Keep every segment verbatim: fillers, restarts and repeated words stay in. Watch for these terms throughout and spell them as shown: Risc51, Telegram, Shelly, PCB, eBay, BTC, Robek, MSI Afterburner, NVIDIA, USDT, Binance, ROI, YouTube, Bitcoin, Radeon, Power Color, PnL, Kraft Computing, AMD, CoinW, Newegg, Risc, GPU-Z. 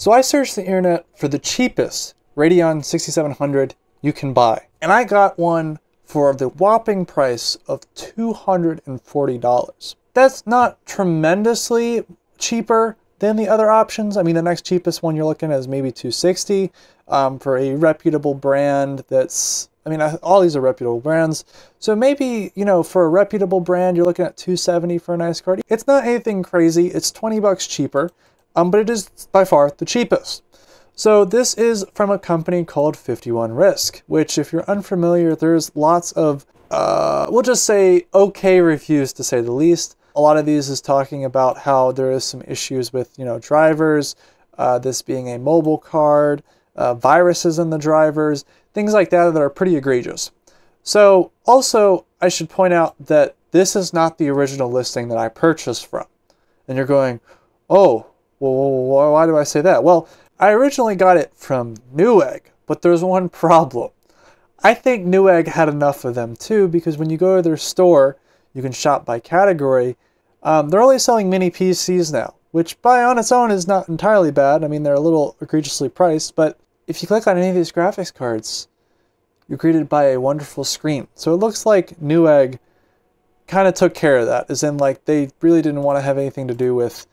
So I searched the internet for the cheapest Radeon sixty-seven hundred you can buy. And I got one for the whopping price of two hundred forty dollars. That's not tremendously cheaper than the other options. I mean, the next cheapest one you're looking at is maybe two hundred sixty dollars um, for a reputable brand that's, I mean, all these are reputable brands. So maybe, you know, for a reputable brand, you're looking at two hundred seventy dollars for a nice card. It's not anything crazy. It's twenty bucks cheaper, um, but it is by far the cheapest. So this is from a company called fifty-one Risc, which if you're unfamiliar, there's lots of, uh, we'll just say okay reviews to say the least. A lot of these is talking about how there is some issues with, you know, drivers, uh, this being a mobile card, uh, viruses in the drivers, things like that that are pretty egregious. So also I should point out that this is not the original listing that I purchased from. And you're going, oh, well, why do I say that? Well, I originally got it from Newegg, but there's one problem. I think Newegg had enough of them too, because when you go to their store, you can shop by category. Um, they're only selling mini P Cs now, which by on its own is not entirely bad. I mean, they're a little egregiously priced, but if you click on any of these graphics cards, you're greeted by a wonderful screen. So it looks like Newegg kind of took care of that, as in like they really didn't want to have anything to do with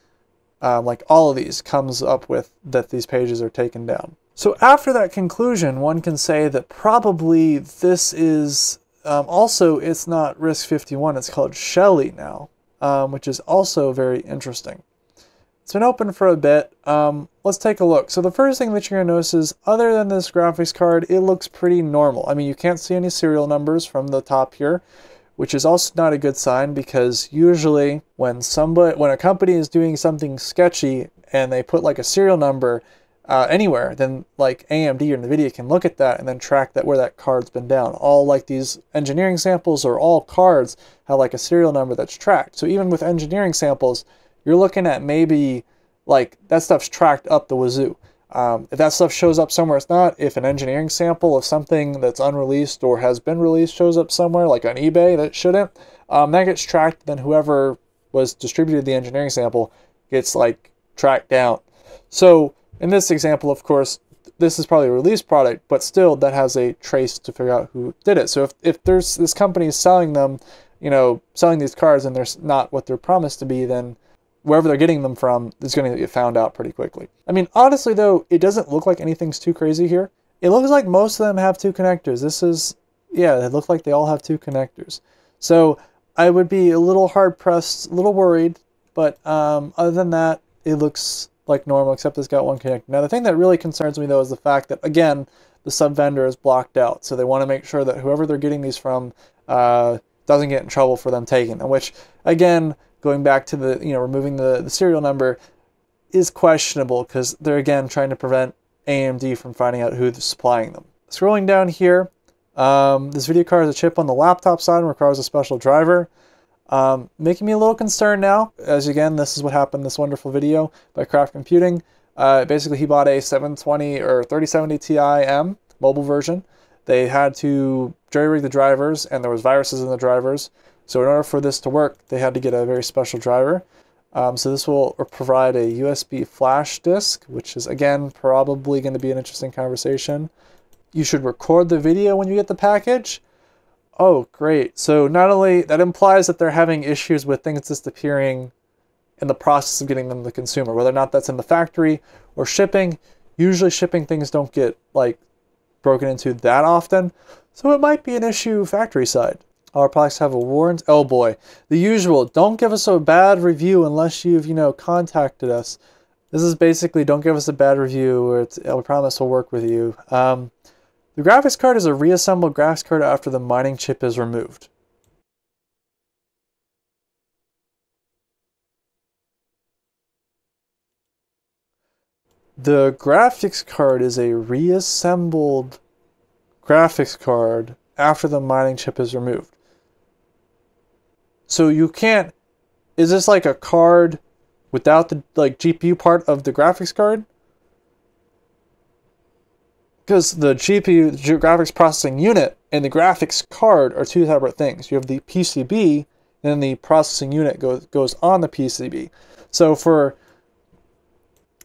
Um, like all of these comes up with that these pages are taken down. So after that conclusion, one can say that probably this is, um, also it's not Risc fifty-one, it's called Shelly now, um, which is also very interesting. It's been open for a bit. Um, let's take a look. So the first thing that you're gonna notice is other than this graphics card, it looks pretty normal. I mean, you can't see any serial numbers from the top here, which is also not a good sign, because usually when somebody, when a company is doing something sketchy and they put like a serial number uh, anywhere, then like A M D or NVIDIA can look at that and then track that where that card's been down. All like these engineering samples or all cards have like a serial number that's tracked. So even with engineering samples, you're looking at maybe like that stuff's tracked up the wazoo. Um, if that stuff shows up somewhere it's not, if an engineering sample of something that's unreleased or has been released shows up somewhere, like on eBay, that shouldn't, um, that gets tracked, then whoever was distributed the engineering sample gets like tracked down. So in this example, of course, this is probably a released product, but still that has a trace to figure out who did it. So if, if there's this company selling them, you know, selling these cards and they're not what they're promised to be, then wherever they're getting them from is going to get found out pretty quickly. I mean, honestly though, it doesn't look like anything's too crazy here. It looks like most of them have two connectors. This is, yeah, it looks like they all have two connectors. So I would be a little hard pressed, a little worried, but um, other than that, it looks like normal, except it's got one connector. Now the thing that really concerns me though is the fact that, again, the sub vendor is blocked out. So they want to make sure that whoever they're getting these from uh, doesn't get in trouble for them taking them, which again, going back to the, you know, removing the, the serial number is questionable, because they're again trying to prevent A M D from finding out who's supplying them. Scrolling down here, um, this video card has a chip on the laptop side and requires a special driver. Um, making me a little concerned now, as again, this is what happened in this wonderful video by Kraft Computing. Uh, basically, he bought a seven twenty or thirty seventy Ti-M mobile version. They had to jerry-rig the drivers, and there was viruses in the drivers. So in order for this to work, they had to get a very special driver. Um, so this will provide a U S B flash disk, which is again, probably gonna be an interesting conversation. You should record the video when you get the package. Oh, great. So not only, that implies that they're having issues with things disappearing in the process of getting them to the consumer, whether or not that's in the factory or shipping. Usually shipping things don't get like broken into that often. So it might be an issue factory side. Our products have a warrant. Oh boy, the usual. Don't give us a bad review unless you've, you know, contacted us. This is basically don't give us a bad review, or it's, I promise we'll work with you. Um, the graphics card is a reassembled graphics card after the mining chip is removed. The graphics card is a reassembled graphics card after the mining chip is removed. So you can't, is this like a card without the like G P U part of the graphics card? Because the G P U, the graphics processing unit, and the graphics card are two separate things. You have the P C B, and the processing unit goes, goes on the P C B. So for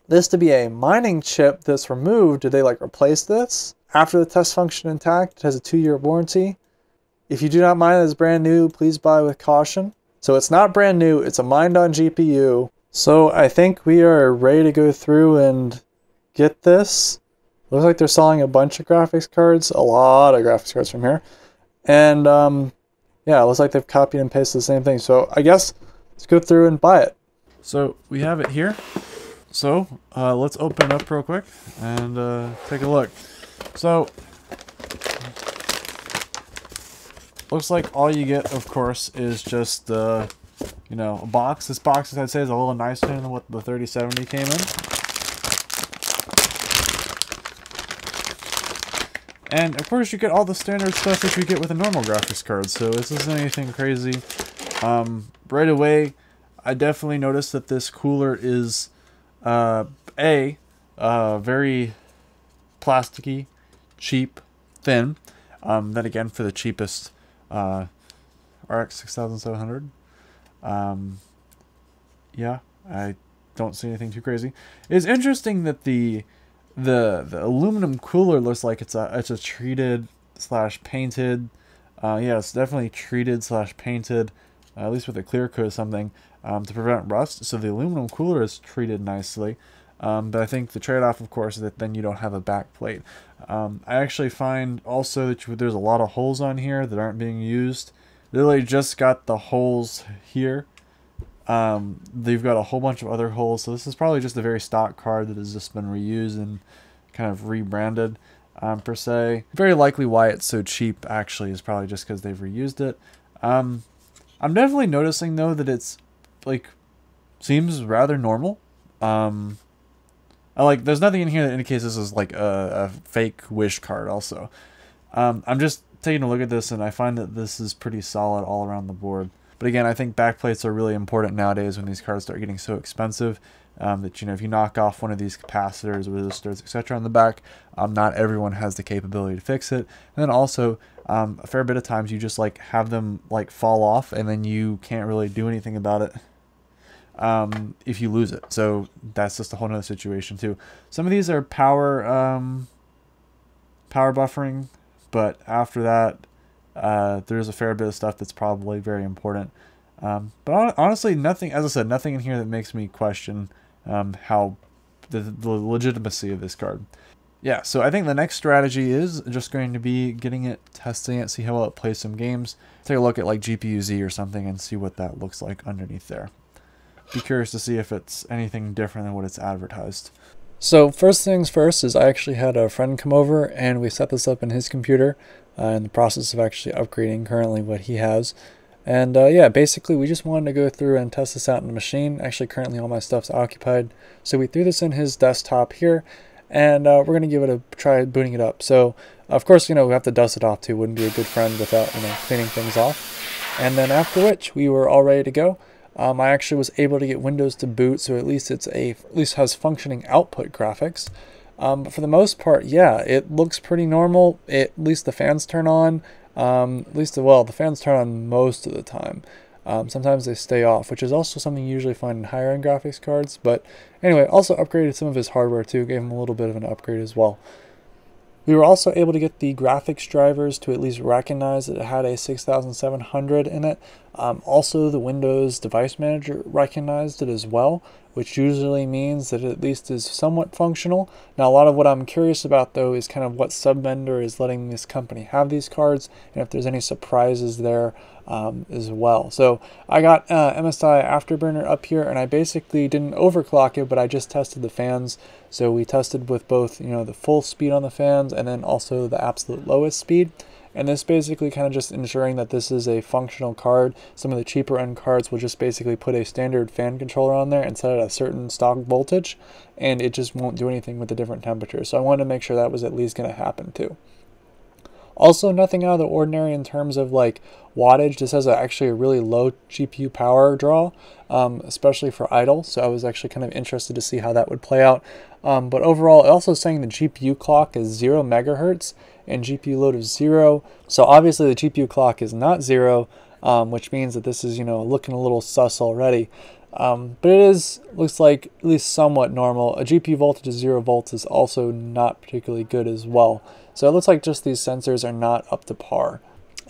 this to be a mining chip that's removed, do they like replace this after the test function intact? It has a two-year warranty. If you do not mine it as brand new, please buy with caution. So it's not brand new, it's a mined on G P U. So I think we are ready to go through and get this. Looks like they're selling a bunch of graphics cards, a lot of graphics cards from here. And um, yeah, it looks like they've copied and pasted the same thing. So I guess let's go through and buy it. So we have it here. So uh, let's open it up real quick and uh, take a look. So looks like all you get, of course, is just uh, you know, a box. This box, as I'd say, is a little nicer than what the thirty seventy came in. And of course you get all the standard stuff that you get with a normal graphics card, so this isn't anything crazy. Um, right away, I definitely noticed that this cooler is, uh, A, uh, very plasticky, cheap, thin. Um, then again, for the cheapest uh, R X sixty-seven hundred. Um, yeah, I don't see anything too crazy. It's interesting that the... The, the aluminum cooler looks like it's a it's a treated slash painted, uh, yeah, it's definitely treated slash painted, uh, at least with a clear coat or something, um, to prevent rust. So the aluminum cooler is treated nicely, um, but I think the trade-off, of course, is that then you don't have a back plate. Um, I actually find also that you, there's a lot of holes on here that aren't being used. Literally just got the holes here. Um, they've got a whole bunch of other holes, so this is probably just a very stock card that has just been reused and kind of rebranded, um, per se. Very likely why it's so cheap, actually, is probably just because they've reused it. Um, I'm definitely noticing, though, that it's, like, seems rather normal. Um, I like, there's nothing in here that indicates this is, like, a, a fake wish card, also. Um, I'm just taking a look at this, and I find that this is pretty solid all around the board. But again, I think backplates are really important nowadays when these cards start getting so expensive, um, that, you know, if you knock off one of these capacitors, resistors, et cetera on the back, um, not everyone has the capability to fix it. And then also, um, a fair bit of times you just like have them like fall off and then you can't really do anything about it, um, if you lose it. So that's just a whole nother situation too. Some of these are power, um, power buffering, but after that, Uh, there's a fair bit of stuff that's probably very important, um, but on honestly nothing, as I said, nothing in here that makes me question um, how the, the legitimacy of this card. Yeah, so I think the next strategy is just going to be getting it, testing it, see how well it plays some games, take a look at like G P U Z or something and see what that looks like underneath there. Be curious to see if it's anything different than what it's advertised. So first things first is I actually had a friend come over and we set this up in his computer, uh, in the process of actually upgrading currently what he has. And uh, yeah, basically we just wanted to go through and test this out in the machine. Actually currently all my stuff's occupied. So we threw this in his desktop here and uh, we're going to give it a try booting it up. So of course, you know, we have to dust it off too. Wouldn't be a good friend without, you know, cleaning things off. And then after which we were all ready to go. Um, I actually was able to get Windows to boot, so at least it's a at least has functioning output graphics. Um, but for the most part, yeah, it looks pretty normal. It, at least the fans turn on. Um, at least, well, the fans turn on most of the time. Um, sometimes they stay off, which is also something you usually find in higher-end graphics cards. But anyway, also upgraded some of his hardware too. Gave him a little bit of an upgrade as well. We were also able to get the graphics drivers to at least recognize that it had a sixty-seven hundred in it. Um, also, the Windows Device Manager recognized it as well, which usually means that it at least is somewhat functional. Now, a lot of what I'm curious about, though, is kind of what sub-vendor is letting this company have these cards, and if there's any surprises there um, as well. So I got uh, M S I Afterburner up here, and I basically didn't overclock it, but I just tested the fans. So we tested with both, you know, the full speed on the fans and then also the absolute lowest speed. And this basically kind of just ensuring that this is a functional card. Some of the cheaper end cards will just basically put a standard fan controller on there and set it at a certain stock voltage, and it just won't do anything with the different temperatures. So I wanted to make sure that was at least going to happen too. Also, nothing out of the ordinary in terms of like wattage. This has a, actually a really low G P U power draw, um, especially for idle. So I was actually kind of interested to see how that would play out. Um, but overall, also saying the G P U clock is zero megahertz and G P U load of zero. So obviously the G P U clock is not zero, um, which means that this is, you know, looking a little sus already. Um, but it is, looks like, at least somewhat normal. A G P U voltage of zero volts is also not particularly good as well. So it looks like just these sensors are not up to par.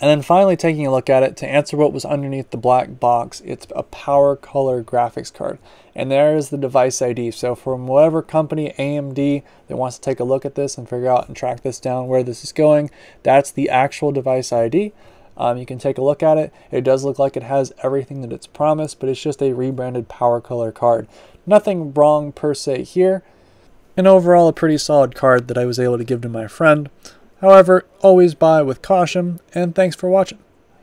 And then finally, taking a look at it, to answer what was underneath the black box, it's a Power Color graphics card. And there is the device I D. So from whatever company, A M D, that wants to take a look at this and figure out and track this down where this is going, that's the actual device I D. Um, you can take a look at it. It does look like it has everything that it's promised, but it's just a rebranded Power Color card. Nothing wrong per se here. And overall, a pretty solid card that I was able to give to my friend. However, always buy with caution, and thanks for watching.